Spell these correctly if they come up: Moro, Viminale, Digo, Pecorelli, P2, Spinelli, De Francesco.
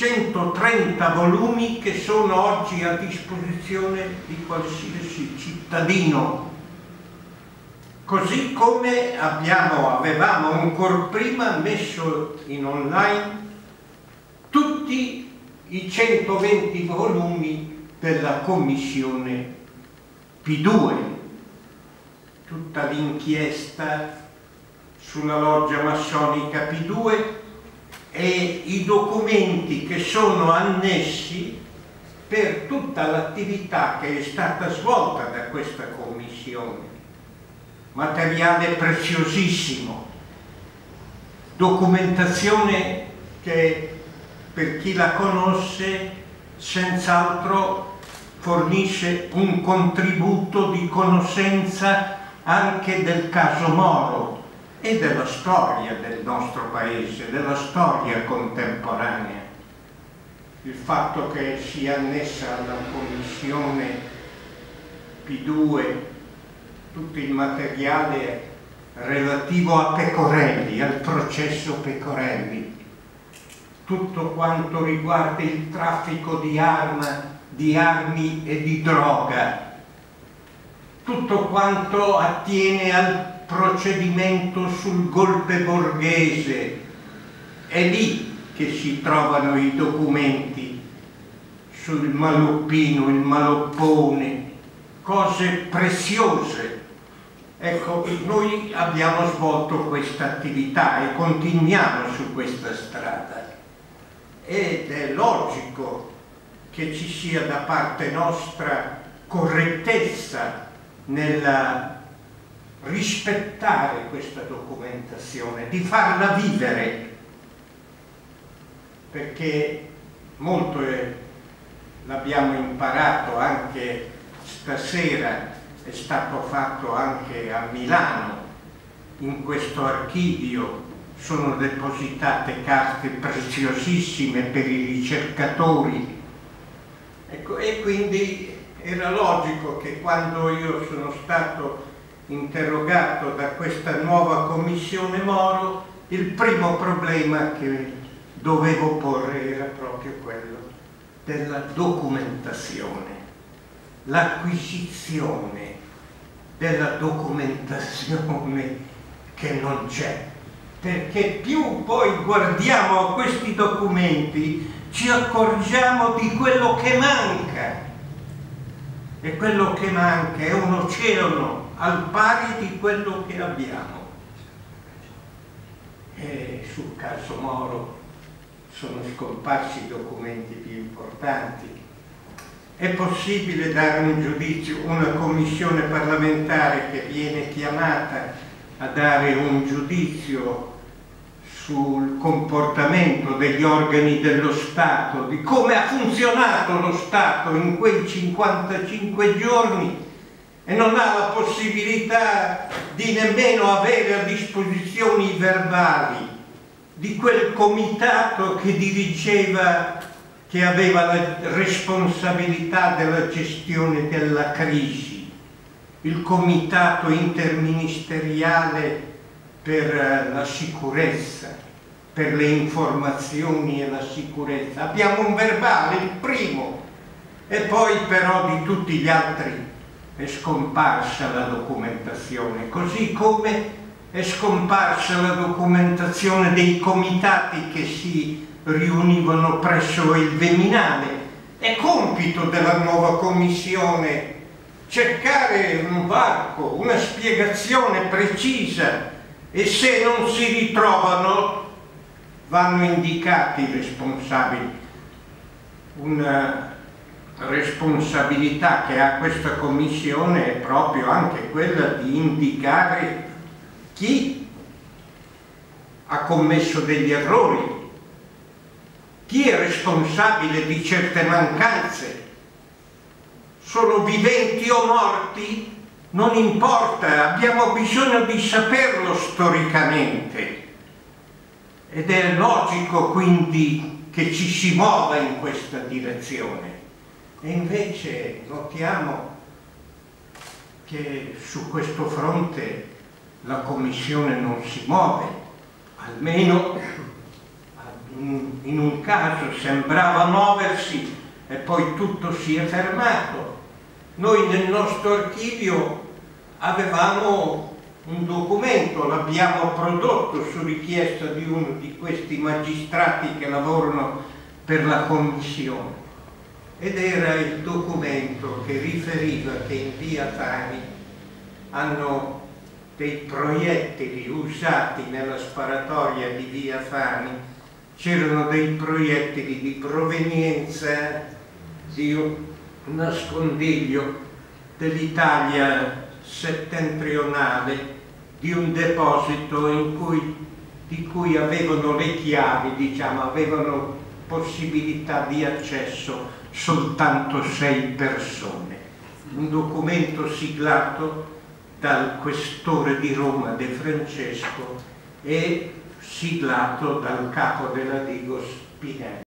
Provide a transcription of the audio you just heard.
130 volumi che sono oggi a disposizione di qualsiasi cittadino. Così come avevamo ancora prima messo in online tutti i 120 volumi della commissione P2, tutta l'inchiesta sulla loggia massonica P2 e i documenti che sono annessi per tutta l'attività che è stata svolta da questa commissione. Materiale preziosissimo, documentazione che per chi la conosce senz'altro fornisce un contributo di conoscenza anche del caso Moro e della storia del nostro paese, della storia contemporanea. Il fatto che sia annessa alla commissione P2 tutto il materiale relativo a Pecorelli, al processo Pecorelli, tutto quanto riguarda il traffico di armi e di droga, tutto quanto attiene al procedimento sul golpe borghese, è lì che si trovano i documenti sul maloppino, il maloppone, cose preziose. Ecco, noi abbiamo svolto questa attività e continuiamo su questa strada ed è logico che ci sia da parte nostra correttezza nella rispettare questa documentazione, di farla vivere, perché molto l'abbiamo imparato anche stasera, è stato fatto anche a Milano. In questo archivio sono depositate carte preziosissime per i ricercatori, ecco, e quindi era logico che quando io sono stato interrogato da questa nuova commissione Moro, il primo problema che dovevo porre era proprio quello della documentazione, l'acquisizione della documentazione che non c'è, perché più poi guardiamo a questi documenti ci accorgiamo di quello che manca, e quello che manca è un oceano al pari di quello che abbiamo. E sul caso Moro sono scomparsi i documenti più importanti. È possibile dare un giudizio, una commissione parlamentare che viene chiamata a dare un giudizio sul comportamento degli organi dello Stato, di come ha funzionato lo Stato in quei 55 giorni, e non ha la possibilità di nemmeno avere a disposizione i verbali di quel comitato che dirigeva, che aveva la responsabilità della gestione della crisi, il comitato interministeriale per la sicurezza, per le informazioni e la sicurezza. Abbiamo un verbale, il primo, e poi però di tutti gli altri è scomparsa la documentazione, così come è scomparsa la documentazione dei comitati che si riunivano presso il Viminale. È compito della nuova commissione cercare un varco, una spiegazione precisa, e se non si ritrovano vanno indicati i responsabili. Una responsabilità che ha questa commissione è proprio anche quella di indicare chi ha commesso degli errori, chi è responsabile di certe mancanze. Sono viventi o morti, non importa, abbiamo bisogno di saperlo storicamente, ed è logico quindi che ci si muova in questa direzione. E invece notiamo che su questo fronte la Commissione non si muove, almeno in un caso sembrava muoversi e poi tutto si è fermato. Noi nel nostro archivio avevamo un documento, l'abbiamo prodotto su richiesta di uno di questi magistrati che lavorano per la commissione, ed era il documento che riferiva che in via Tani hanno dei proiettili usati nella sparatoria di via Tani, c'erano dei proiettili di provenienza di nascondiglio dell'Italia settentrionale, di un deposito di cui avevano le chiavi, diciamo, avevano possibilità di accesso soltanto 6 persone. Un documento siglato dal questore di Roma De Francesco e siglato dal capo della Digo Spinelli.